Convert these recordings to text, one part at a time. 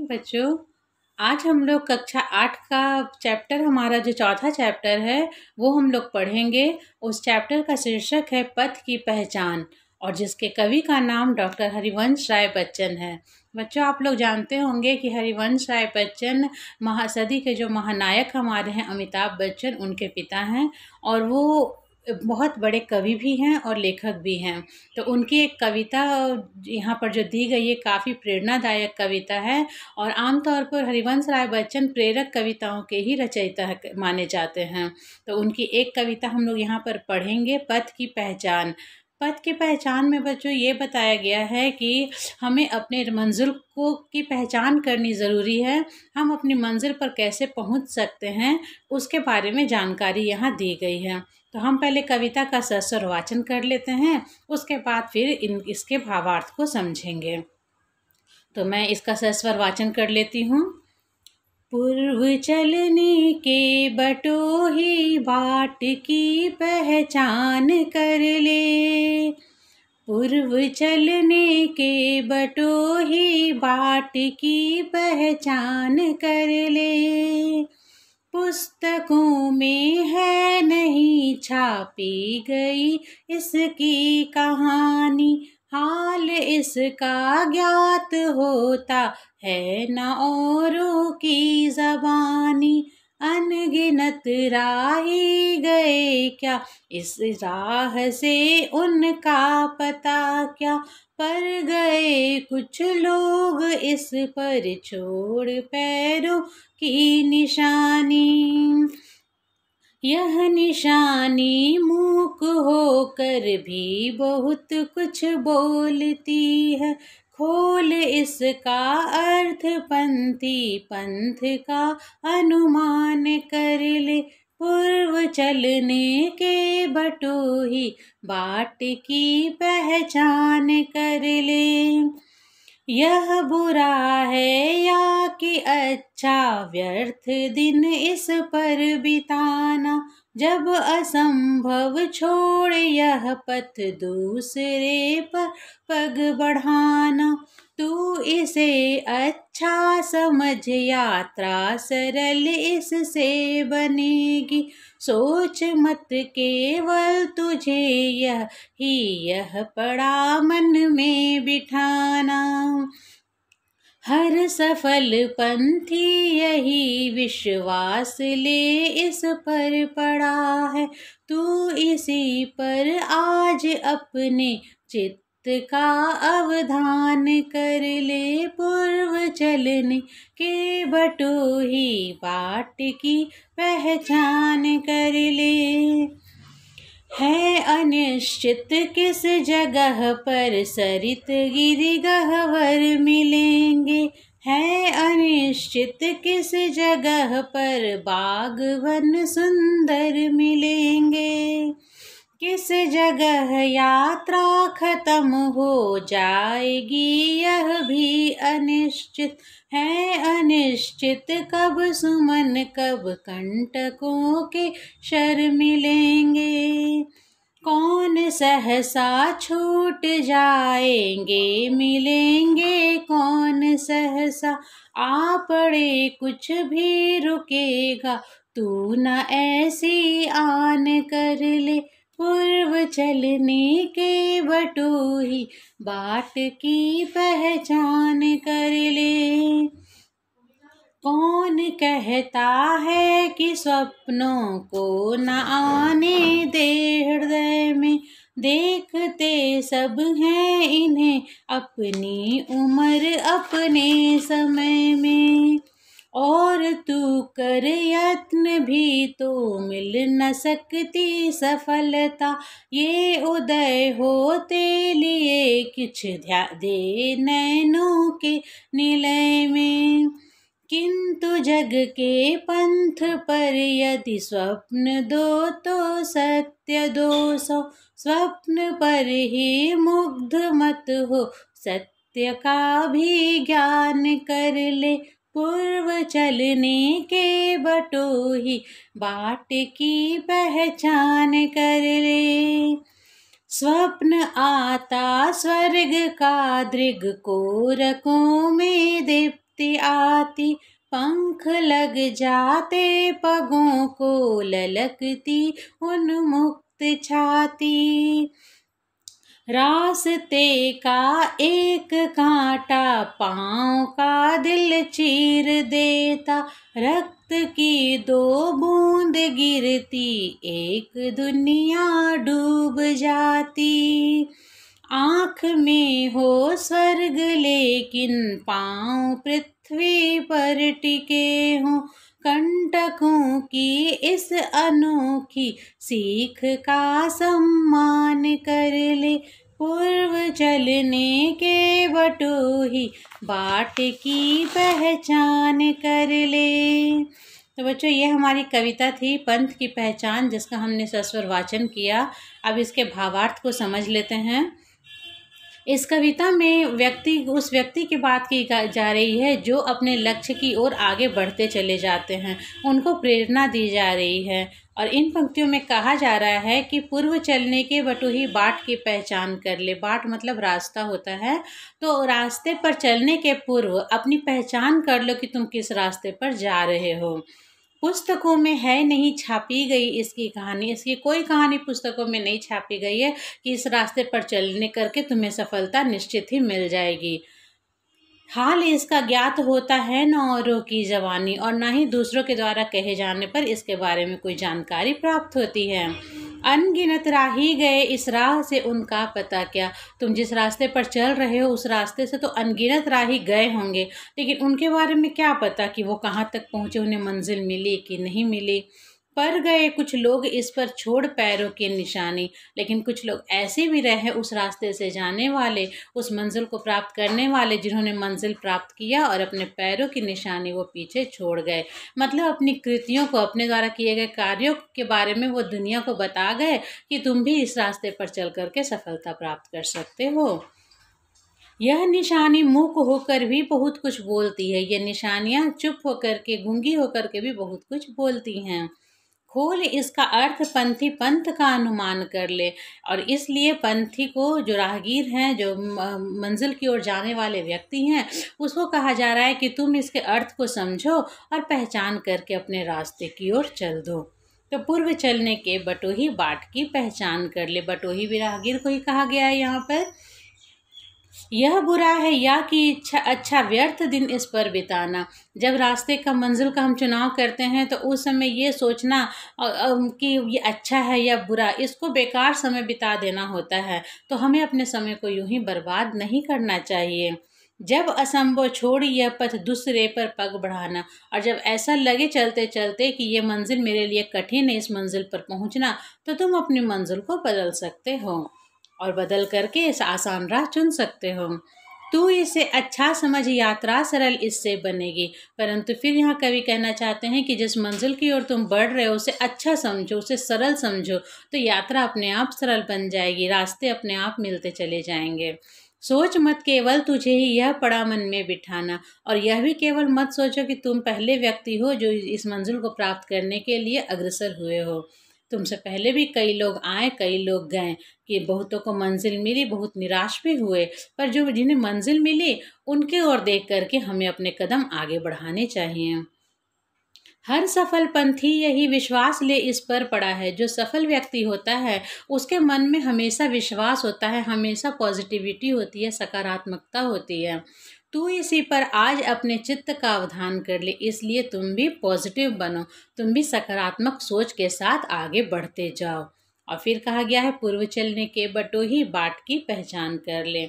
Morning बच्चों, आज हम लोग कक्षा 8 का चैप्टर, हमारा जो चौथा चैप्टर है वो हम लोग पढ़ेंगे। उस चैप्टर का शीर्षक है पथ की पहचान और जिसके कवि का नाम डॉक्टर हरिवंश राय बच्चन है। बच्चों, आप लोग जानते होंगे कि हरिवंश राय बच्चन महासदी के जो महानायक हमारे हैं अमिताभ बच्चन, उनके पिता हैं और वो बहुत बड़े कवि भी हैं और लेखक भी हैं। तो उनकी एक कविता यहाँ पर जो दी गई है काफ़ी प्रेरणादायक कविता है और आमतौर पर हरिवंश राय बच्चन प्रेरक कविताओं के ही रचयिता माने जाते हैं। तो उनकी एक कविता हम लोग यहाँ पर पढ़ेंगे, पथ की पहचान। पथ की पहचान में बच्चों ये बताया गया है कि हमें अपने मंजिल को की पहचान करनी ज़रूरी है। हम अपनी मंजिल पर कैसे पहुँच सकते हैं उसके बारे में जानकारी यहाँ दी गई है। तो हम पहले कविता का सरसर वाचन कर लेते हैं, उसके बाद फिर इसके भावार्थ को समझेंगे। तो मैं इसका सरसर वाचन कर लेती हूँ। पूर्व चलने के बटोही बाट की पहचान कर ले, पूर्व चलने के बटोही बाट की पहचान कर ले। पुस्तकों में है नहीं छापी गई इसकी कहानी, हाल इसका ज्ञात होता है न औरों की ज़बानी। अनगिनत राही गए क्या इस राह से उनका पता क्या, पर गए कुछ लोग इस पर छोड़ पैरों की निशानी। यह निशानी मूक होकर भी बहुत कुछ बोलती है, खोल इसका अर्थ पंथी पंथ का अनुमान कर ले। पूर्व चलने के बटोही बाट की पहचान कर ले। यह बुरा है या कि अच्छा, व्यर्थ दिन इस पर बिताना। जब असंभव छोड़ यह पथ दूसरे पर पग बढ़ाना। तू इसे अच्छा समझ, यात्रा सरल इससे बनेगी। सोच मत केवल तुझे यह पड़ा मन में बिठाना। हर सफल पंथी यही विश्वास ले इस पर पड़ा है। तू इसी पर आज अपने चित्त का अवधान कर ले। पूर्व चलने के बटोही बाट की पहचान कर ले। है अनिश्चित किस जगह पर सरित गिरि गहवर मिलेंगे, है अनिश्चित किस जगह पर बाग वन सुंदर मिलेंगे। किस जगह यात्रा खत्म हो जाएगी यह भी अनिश्चित, है अनिश्चित कब सुमन कब कंटकों के शर मिलेंगे। कौन सहसा छूट जाएंगे, मिलेंगे कौन सहसा। आ पड़े कुछ भी रुकेगा, तू न ऐसी आन कर ले। पूर्व चलने के बटोही बाट की पहचान कर ले। कौन कहता है कि सपनों को न आने दे हृदय में, देखते सब हैं इन्हें अपनी उम्र अपने समय में। और तू कर यत्न भी तो मिल न सकती सफलता, ये उदय होते लिए कुछ ध्यान दे नैनों के निलय में। किंतु जग के पंथ पर यदि स्वप्न दो तो सत्य दो सो, स्वप्न पर ही मुग्ध मत हो, सत्य का भी ज्ञान कर ले। पूर्व चलने के बटोही बाट की पहचान कर ले। स्वप्न आता स्वर्ग का, दृग को रकों में दीप्त आती आती पंख लग जाते, पगों को ललकती उन्मुक्त छाती। रास्ते का एक कांटा पाँव का दिल चीर देता, रक्त की दो बूंद गिरती एक दुनिया डूब जाती। आँख में हो स्वर्ग लेकिन पाँव पृथ्वी पर टिके हों, कंटकों की इस अनोखी सीख का सम्मान कर ले। पूर्व चलने के बटो ही बाट की पहचान कर ले। तो बच्चों, ये हमारी कविता थी पंथ की पहचान, जिसका हमने सस्वर वाचन किया। अब इसके भावार्थ को समझ लेते हैं। इस कविता में उस व्यक्ति की बात की जा रही है जो अपने लक्ष्य की ओर आगे बढ़ते चले जाते हैं, उनको प्रेरणा दी जा रही है। और इन पंक्तियों में कहा जा रहा है कि पूर्व चलने के बटोही बाट की पहचान कर ले। बाट मतलब रास्ता होता है। तो रास्ते पर चलने के पूर्व अपनी पहचान कर लो कि तुम किस रास्ते पर जा रहे हो। पुस्तकों में है नहीं छापी गई इसकी कहानी, इसकी कोई कहानी पुस्तकों में नहीं छापी गई है कि इस रास्ते पर चलने करके तुम्हें सफलता निश्चित ही मिल जाएगी। हाल इसका ज्ञात होता है न औरों की जवानी, और ना ही दूसरों के द्वारा कहे जाने पर इसके बारे में कोई जानकारी प्राप्त होती है। अनगिनत राही गए इस राह से उनका पता क्या। तुम जिस रास्ते पर चल रहे हो उस रास्ते से तो अनगिनत राही गए होंगे, लेकिन उनके बारे में क्या पता कि वो कहाँ तक पहुँचे, उन्हें मंजिल मिली कि नहीं मिली। पर गए कुछ लोग इस पर छोड़ पैरों की निशानी, लेकिन कुछ लोग ऐसे भी रहे उस रास्ते से जाने वाले, उस मंजिल को प्राप्त करने वाले, जिन्होंने मंजिल प्राप्त किया और अपने पैरों की निशानी वो पीछे छोड़ गए। मतलब अपनी कृतियों को, अपने द्वारा किए गए कार्यों के बारे में वो दुनिया को बता गए कि तुम भी इस रास्ते पर चल करके सफलता प्राप्त कर सकते हो। यह निशानी मूक होकर भी बहुत कुछ बोलती है, ये निशानियाँ चुप होकर के, गूंगी होकर के भी बहुत कुछ बोलती हैं। खोल इसका अर्थ पंथी पंथ का अनुमान कर ले। और इसलिए पंथी को, जो राहगीर हैं, जो मंजिल की ओर जाने वाले व्यक्ति हैं, उसको कहा जा रहा है कि तुम इसके अर्थ को समझो और पहचान करके अपने रास्ते की ओर चल दो। तो पूर्व चलने के बटोही बाट की पहचान कर ले। बटोही भी राहगीर को ही कहा गया है यहाँ पर। यह बुरा है या कि अच्छा व्यर्थ दिन इस पर बिताना। जब रास्ते का, मंजिल का हम चुनाव करते हैं तो उस समय ये सोचना कि ये अच्छा है या बुरा, इसको बेकार समय बिता देना होता है। तो हमें अपने समय को यूं ही बर्बाद नहीं करना चाहिए। जब असंभव छोड़ यह पथ दूसरे पर पग बढ़ाना, और जब ऐसा लगे चलते चलते कि ये मंजिल मेरे लिए कठिन है, इस मंजिल पर पहुँचना, तो तुम अपनी मंजिल को बदल सकते हो और बदल करके इस आसान राह चुन सकते हो। तू इसे अच्छा समझ, यात्रा सरल इससे बनेगी। परंतु फिर यहाँ कवि कहना चाहते हैं कि जिस मंजिल की ओर तुम बढ़ रहे हो उसे अच्छा समझो, उसे सरल समझो, तो यात्रा अपने आप सरल बन जाएगी, रास्ते अपने आप मिलते चले जाएंगे। सोच मत केवल तुझे ही यह पड़ा मन में बिठाना, और यह भी केवल मत सोचो कि तुम पहले व्यक्ति हो जो इस मंजिल को प्राप्त करने के लिए अग्रसर हुए हो। तुमसे पहले भी कई लोग आए, कई लोग गए, कि बहुतों को मंजिल मिली, बहुत निराश भी हुए, पर जो जिन्हें मंजिल मिली उनके ओर देख करके हमें अपने कदम आगे बढ़ाने चाहिए। हर सफल पंथी यही विश्वास ले इस पर पड़ा है। जो सफल व्यक्ति होता है उसके मन में हमेशा विश्वास होता है, हमेशा पॉजिटिविटी होती है, सकारात्मकता होती है। तू इसी पर आज अपने चित्त का अवधान कर ले, इसलिए तुम भी पॉजिटिव बनो, तुम भी सकारात्मक सोच के साथ आगे बढ़ते जाओ। और फिर कहा गया है पूर्व चलने के बटोही बाट की पहचान कर ले।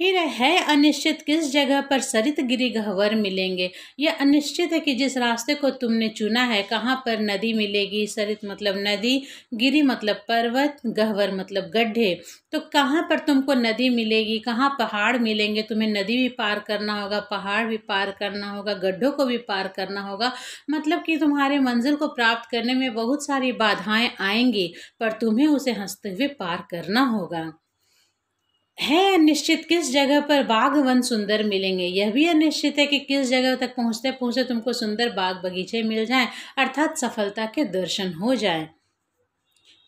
फिर है अनिश्चित किस जगह पर सरित गिरी गह्वर मिलेंगे। यह अनिश्चित है कि जिस रास्ते को तुमने चुना है कहाँ पर नदी मिलेगी। सरित मतलब नदी, गिरी मतलब पर्वत, गह्वर मतलब गड्ढे। तो कहाँ पर तुमको नदी मिलेगी, कहाँ पहाड़ मिलेंगे। तुम्हें नदी भी पार करना होगा, पहाड़ भी पार करना होगा, गड्ढों को भी पार करना होगा। मतलब कि तुम्हारे मंजिल को प्राप्त करने में बहुत सारी बाधाएँ आएंगी, पर तुम्हें उसे हंसते हुए पार करना होगा। है अनिश्चित किस जगह पर बाग वन सुंदर मिलेंगे। यह भी अनिश्चित है कि किस जगह तक पहुँचते पहुँचते तुमको सुंदर बाग बगीचे मिल जाएं, अर्थात सफलता के दर्शन हो जाएं।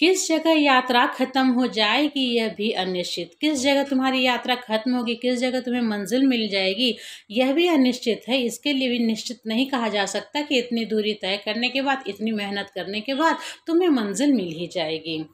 किस जगह यात्रा खत्म हो जाएगी यह भी अनिश्चित। किस जगह तुम्हारी यात्रा खत्म होगी, किस जगह तुम्हें मंजिल मिल जाएगी यह भी अनिश्चित है। इसके लिए भी निश्चित नहीं कहा जा सकता कि इतनी दूरी तय करने के बाद, इतनी मेहनत करने के बाद तुम्हें मंजिल मिल ही जाएगी।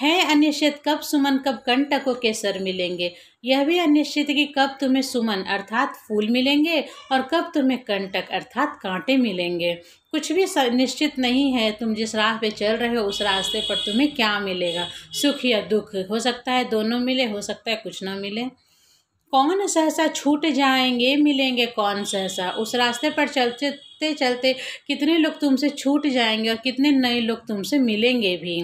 है अनिश्चित कब सुमन कब कंटकों के सर मिलेंगे, यह भी अनिश्चित कि कब तुम्हें सुमन अर्थात फूल मिलेंगे और कब तुम्हें कंटक अर्थात कांटे मिलेंगे। कुछ भी निश्चित नहीं है। तुम जिस राह पे चल रहे हो उस रास्ते पर तुम्हें क्या मिलेगा, सुख या दुख। हो सकता है दोनों मिले, हो सकता है कुछ ना मिले। कौन सहसा छूट जाएंगे मिलेंगे कौन सहसा, उस रास्ते पर चलते चलते कितने लोग तुमसे छूट जाएंगे और कितने नए लोग तुमसे मिलेंगे भी।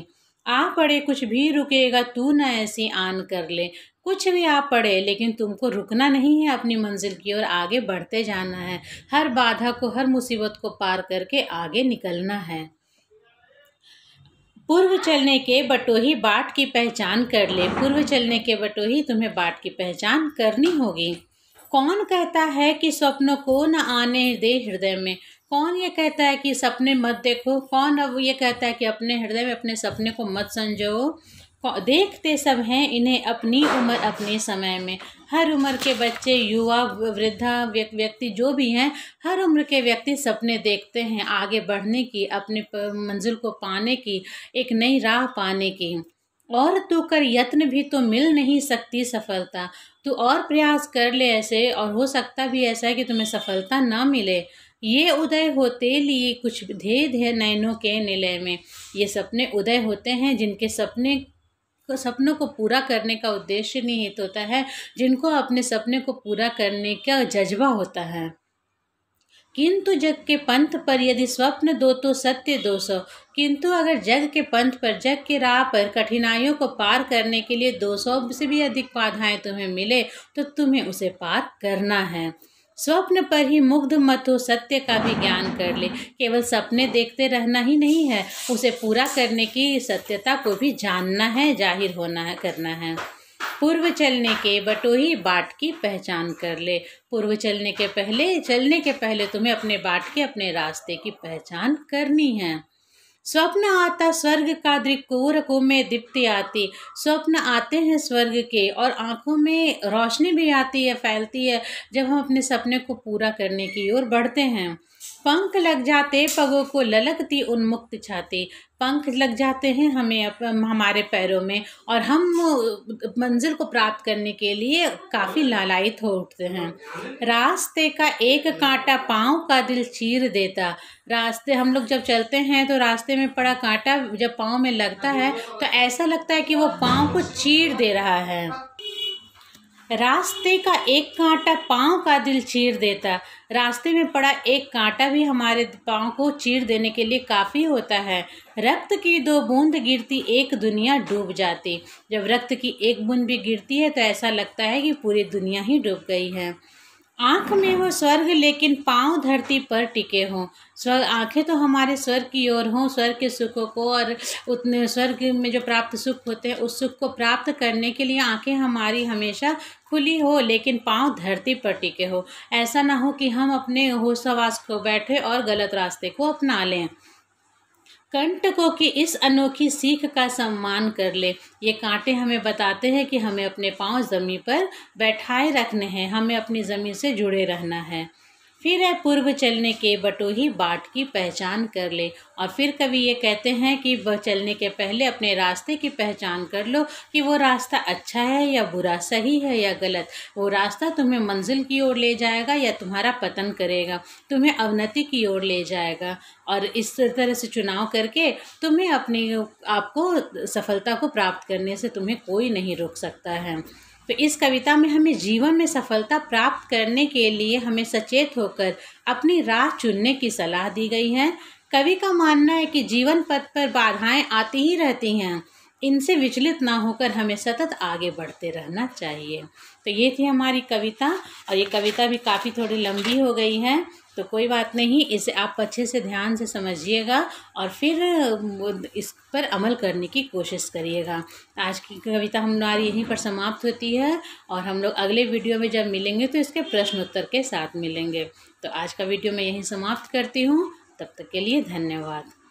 आ पड़े कुछ भी रुकेगा तू ना ऐसी आन कर ले, कुछ भी आ पड़े लेकिन तुमको रुकना नहीं है, अपनी मंजिल की ओर आगे बढ़ते जाना है। हर बाधा को, हर मुसीबत को पार करके आगे निकलना है। पूर्व चलने के बटोही बाट की पहचान कर ले, पूर्व चलने के बटोही तुम्हें बाट की पहचान करनी होगी। कौन कहता है कि सपनों को न आने दे हृदय में, कौन ये कहता है कि सपने मत देखो, कौन अब ये कहता है कि अपने हृदय में अपने सपने को मत संजो। देखते सब हैं इन्हें अपनी उम्र अपने समय में। हर उम्र के बच्चे, युवा, वृद्धा, व्यक्ति जो भी हैं, हर उम्र के व्यक्ति सपने देखते हैं आगे बढ़ने की, अपने मंजिल को पाने की, एक नई राह पाने की। और तू कर यत्न भी तो मिल नहीं सकती सफलता, तू और प्रयास कर ले ऐसे और हो सकता भी ऐसा है कि तुम्हें सफलता ना मिले। ये उदय होते लिए कुछ भेद है नैनों के निलय में, ये सपने उदय होते हैं जिनके सपनों को पूरा करने का उद्देश्य निहित होता है, जिनको अपने सपने को पूरा करने का जज्बा होता है। किंतु जग के पंथ पर यदि स्वप्न दो तो सत्य दो सौ, किंतु अगर जग के पंथ पर, जग के राह पर कठिनाइयों को पार करने के लिए 200 से भी अधिक बाधाएं तुम्हें मिले तो तुम्हें उसे पार करना है। स्वप्न पर ही मुग्ध मत हो, सत्य का भी ज्ञान कर ले। केवल सपने देखते रहना ही नहीं है, उसे पूरा करने की सत्यता को भी जानना है, जाहिर होना है, करना है। पूर्व चलने के बटोही बाट की पहचान कर ले। पूर्व चलने के पहले तुम्हें अपने बाट के, अपने रास्ते की पहचान करनी है। स्वप्न आता स्वर्ग का दृक्कोर को में दीप्ति आती, स्वप्न आते हैं स्वर्ग के और आंखों में रोशनी भी आती है, फैलती है जब हम अपने सपने को पूरा करने की ओर बढ़ते हैं। पंख लग जाते पगों को ललकती उन्मुक्त छाती, पंख लग जाते हैं हमें, हमारे पैरों में और हम मंजिल को प्राप्त करने के लिए काफ़ी लालायित हो उठते हैं। रास्ते का एक कांटा पाँव का दिल चीर देता, रास्ते हम लोग जब चलते हैं तो रास्ते में पड़ा कांटा जब पाँव में लगता है तो ऐसा लगता है कि वो पाँव को चीर दे रहा है। रास्ते का एक कांटा पाँव का दिल चीर देता, रास्ते में पड़ा एक कांटा भी हमारे पाँव को चीर देने के लिए काफ़ी होता है। रक्त की दो बूंद गिरती एक दुनिया डूब जाती, जब रक्त की एक बूंद भी गिरती है तो ऐसा लगता है कि पूरी दुनिया ही डूब गई है। आँख में हो स्वर्ग लेकिन पाँव धरती पर टिके हों, स्वर्ग आँखें तो हमारे स्वर्ग की ओर हों, स्वर्ग के सुखों को और उतने स्वर्ग में जो प्राप्त सुख होते हैं उस सुख को प्राप्त करने के लिए आँखें हमारी हमेशा खुली हो लेकिन पाँव धरती पर टिके हो। ऐसा ना हो कि हम अपने होशवास को बैठे और गलत रास्ते को अपना लें। कंटकों की इस अनोखी सीख का सम्मान कर ले। ये कांटे हमें बताते हैं कि हमें अपने पांव ज़मीन पर बैठाए रखने हैं, हमें अपनी ज़मीन से जुड़े रहना है। फिर है पूर्व चलने के बटोही बाट की पहचान कर ले। और फिर कवि ये कहते हैं कि वह चलने के पहले अपने रास्ते की पहचान कर लो कि वो रास्ता अच्छा है या बुरा, सही है या गलत। वो रास्ता तुम्हें मंजिल की ओर ले जाएगा या तुम्हारा पतन करेगा, तुम्हें अवनति की ओर ले जाएगा। और इस तरह से चुनाव करके तुम्हें अपने आपको सफलता को प्राप्त करने से तुम्हें कोई नहीं रोक सकता है। तो इस कविता में हमें जीवन में सफलता प्राप्त करने के लिए हमें सचेत होकर अपनी राह चुनने की सलाह दी गई है। कवि का मानना है कि जीवन पथ पर बाधाएं आती ही रहती हैं, इनसे विचलित ना होकर हमें सतत आगे बढ़ते रहना चाहिए। तो ये थी हमारी कविता और ये कविता भी काफ़ी थोड़ी लंबी हो गई है, तो कोई बात नहीं, इसे आप अच्छे से ध्यान से समझिएगा और फिर इस पर अमल करने की कोशिश करिएगा। आज की कविता हमारी यहीं पर समाप्त होती है और हम लोग अगले वीडियो में जब मिलेंगे तो इसके प्रश्नोत्तर के साथ मिलेंगे। तो आज का वीडियो मैं यहीं समाप्त करती हूँ, तब तक के लिए धन्यवाद।